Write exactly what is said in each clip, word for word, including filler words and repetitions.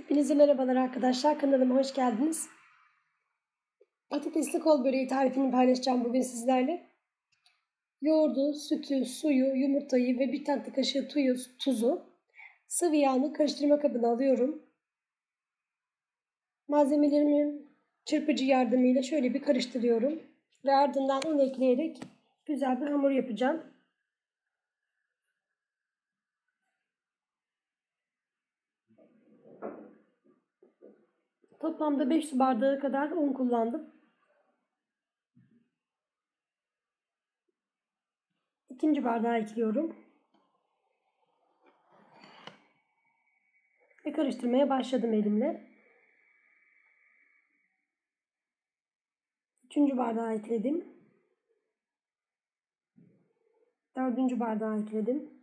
Hepinize merhabalar arkadaşlar, kanalıma hoş geldiniz. Patatesli kol böreği tarifini paylaşacağım bugün sizlerle. Yoğurdu, sütü, suyu, yumurtayı ve bir tatlı kaşığı tuzu, sıvı yağını karıştırma kabına alıyorum. Malzemelerimi çırpıcı yardımıyla şöyle bir karıştırıyorum ve ardından un ekleyerek güzel bir hamur yapacağım. Toplamda beş su bardağı kadar un kullandım. İkinci bardağı ekliyorum. Ve karıştırmaya başladım elimle. Üçüncü bardağı ekledim. Dördüncü bardağı ekledim.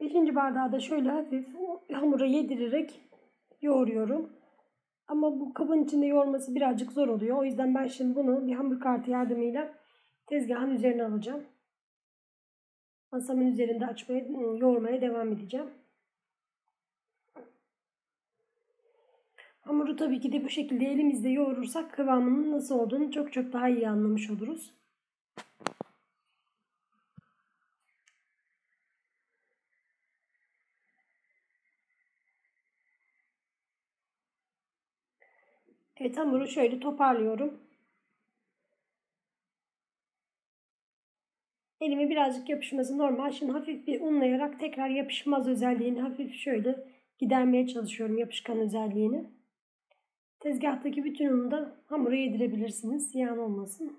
Beşinci bardağı da şöyle hafif hamura yedirerek yoğuruyorum. Ama bu kabın içinde yoğurması birazcık zor oluyor. O yüzden ben şimdi bunu bir hamur kartı yardımıyla tezgahın üzerine alacağım. Masamın üzerinde açmaya, yoğurmaya devam edeceğim. Hamuru tabii ki de bu şekilde elimizde yoğurursak kıvamının nasıl olduğunu çok çok daha iyi anlamış oluruz. Evet, hamuru şöyle toparlıyorum. Elime birazcık yapışması normal. Şimdi hafif bir unlayarak tekrar yapışmaz özelliğini hafif şöyle gidermeye çalışıyorum, yapışkan özelliğini. Tezgahtaki bütün unu da hamura yedirebilirsiniz, ziyan olmasın.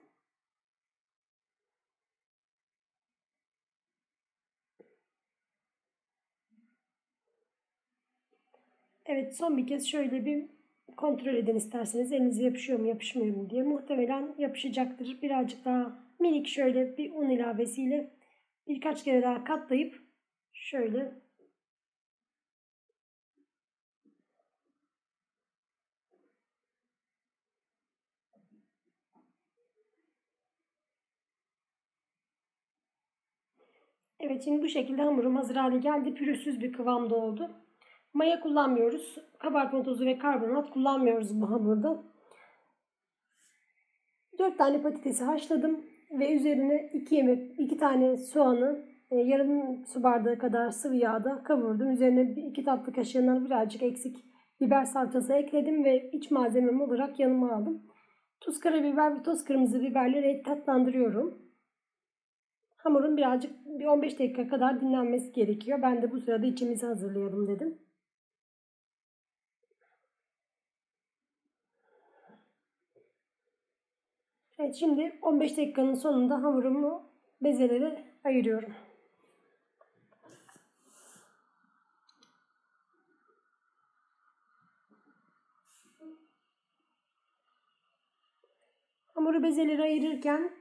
Evet, son bir kez şöyle bir kontrol edin isterseniz, elinize yapışıyor mu yapışmıyor mu diye. Muhtemelen yapışacaktır. Birazcık daha minik şöyle bir un ilavesiyle birkaç kere daha katlayıp şöyle evet, şimdi bu şekilde hamurum hazır hale geldi. Pürüzsüz bir kıvamda oldu. Maya kullanmıyoruz. Kabartma tozu ve karbonat kullanmıyoruz bu hamurda. dört tane patatesi haşladım ve üzerine iki, yemek, iki tane soğanı yarım su bardağı kadar sıvı yağda kavurdum. Üzerine iki tatlı kaşığından birazcık eksik biber salçası ekledim ve iç malzemem olarak yanıma aldım. Tuz, karabiber ve toz kırmızı biberleri tatlandırıyorum. Hamurun birazcık bir on beş dakika kadar dinlenmesi gerekiyor. Ben de bu sırada içimizi hazırlayalım dedim. Evet, şimdi on beş dakikanın sonunda hamurumu bezelere ayırıyorum. Hamuru bezelere ayırırken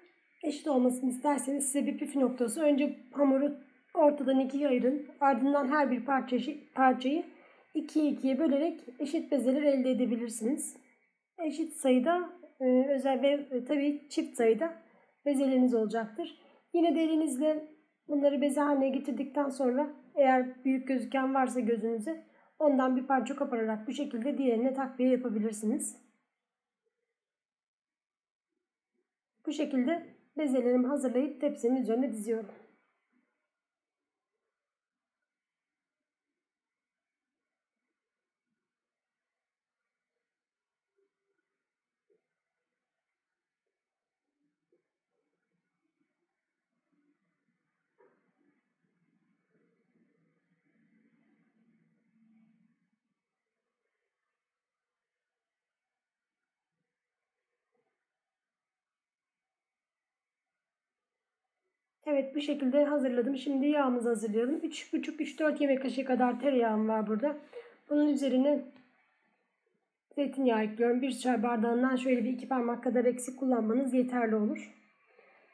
eşit olmasını isterseniz size bir püf noktası. Önce hamuru ortadan ikiye ayırın. Ardından her bir parçayı ikiye ikiye bölerek eşit bezeler elde edebilirsiniz. Eşit sayıda özel ve tabii çift sayıda bezeleriniz olacaktır. Yine de elinizle bunları beze haline getirdikten sonra eğer büyük gözüken varsa gözünüze ondan bir parça kopararak bu şekilde diğerine takviye yapabilirsiniz. Bu şekilde bezelerimi hazırlayıp tepsinin üzerine diziyorum. Evet, bu şekilde hazırladım. Şimdi yağımızı hazırlayalım. üç buçuk üç dört yemek kaşığı kadar tereyağım var burada. Bunun üzerine zeytinyağı ekliyorum. bir çay bardağından şöyle bir iki parmak kadar eksik kullanmanız yeterli olur.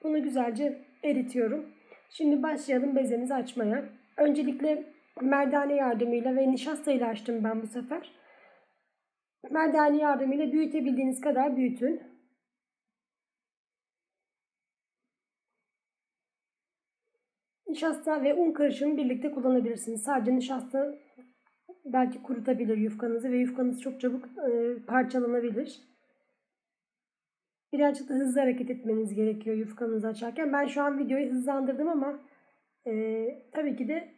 Bunu güzelce eritiyorum. Şimdi başlayalım bezemizi açmaya. Öncelikle merdane yardımıyla ve nişastayla açtım ben bu sefer. merdane yardımıyla büyütebildiğiniz kadar büyütün. Nişasta ve un karışımı birlikte kullanabilirsiniz. Sadece nişasta belki kurutabilir yufkanızı ve yufkanız çok çabuk e, parçalanabilir. Birazcık da hızlı hareket etmeniz gerekiyor yufkanızı açarken. Ben şu an videoyu hızlandırdım ama e, tabii ki de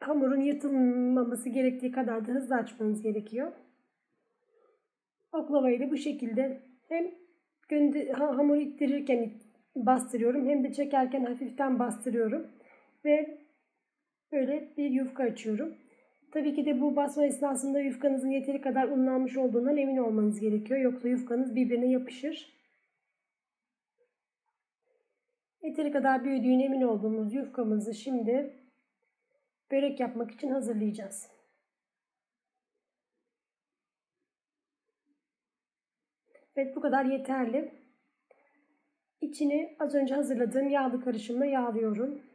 hamurun yırtılmaması gerektiği kadar da hızlı açmanız gerekiyor. Oklava ile bu şekilde hem hamuru ittirirken bastırıyorum hem de çekerken hafiften bastırıyorum. Ve böyle bir yufka açıyorum. Tabii ki de bu basma esnasında yufkanızın yeteri kadar unlanmış olduğundan emin olmanız gerekiyor. Yoksa yufkanız birbirine yapışır. Yeteri kadar büyüdüğüne emin olduğumuz yufkamızı şimdi börek yapmak için hazırlayacağız. Evet, bu kadar yeterli. İçini az önce hazırladığım yağlı karışımla yağlıyorum.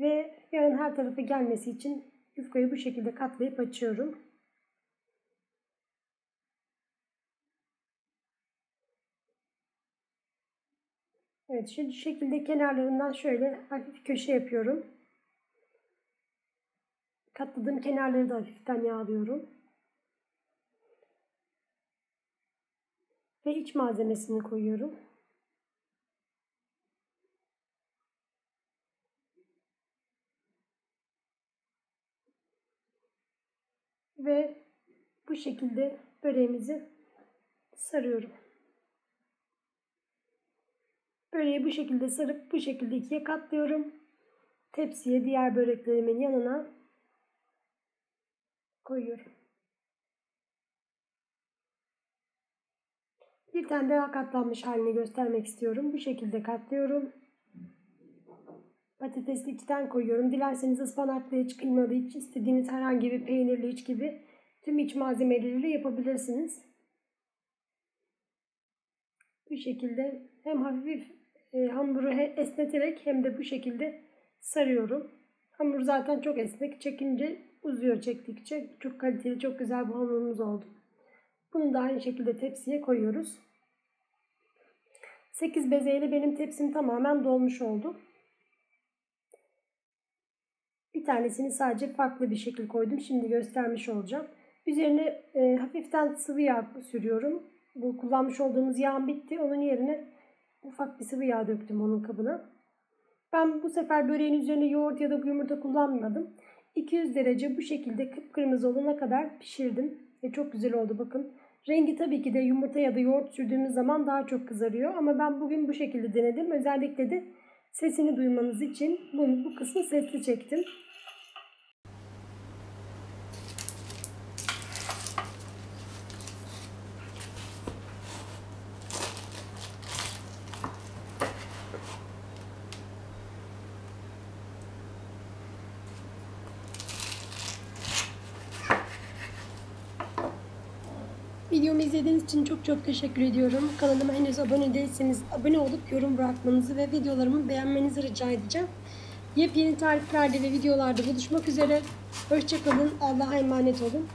Ve yağın her tarafı gelmesi için yufkayı bu şekilde katlayıp açıyorum. Evet, şu şekilde kenarlarından şöyle hafif köşe yapıyorum. Katladığım kenarları da hafiften yağlıyorum. Ve iç malzemesini koyuyorum. Ve bu şekilde böreğimizi sarıyorum. Böreği bu şekilde sarıp bu şekilde ikiye katlıyorum. Tepsiye diğer böreklerimin yanına koyuyorum. Bir tane daha katlanmış halini göstermek istiyorum. Bu şekilde katlıyorum. Patatesli içten koyuyorum. Dilerseniz ıspanaklı iç, kıymalı iç, istediğiniz herhangi bir peynirli iç gibi tüm iç malzemeleriyle yapabilirsiniz. Bu şekilde hem hafif e, hamuru esneterek hem de bu şekilde sarıyorum. Hamur zaten çok esnek. Çekince uzuyor çektikçe. Çok kaliteli, çok güzel bir hamurumuz oldu. Bunu da aynı şekilde tepsiye koyuyoruz. sekiz bezeyle benim tepsim tamamen dolmuş oldu. Bir tanesini sadece farklı bir şekil koydum. Şimdi göstermiş olacağım. Üzerine e, hafiften sıvı yağ sürüyorum. Bu kullanmış olduğumuz yağ bitti. Onun yerine ufak bir sıvı yağ döktüm onun kabına. Ben bu sefer böreğin üzerine yoğurt ya da yumurta kullanmadım. iki yüz derece bu şekilde kıpkırmızı olana kadar pişirdim. Ve çok güzel oldu bakın. Rengi tabii ki de yumurta ya da yoğurt sürdüğümüz zaman daha çok kızarıyor. Ama ben bugün bu şekilde denedim. Özellikle de sesini duymanız için bunu, bu kısmı sesli çektim. Videomu izlediğiniz için çok çok teşekkür ediyorum. Kanalıma henüz abone değilseniz abone olup yorum bırakmanızı ve videolarımı beğenmenizi rica edeceğim. Yepyeni tariflerde ve videolarda buluşmak üzere. Hoşça kalın. Allah'a emanet olun.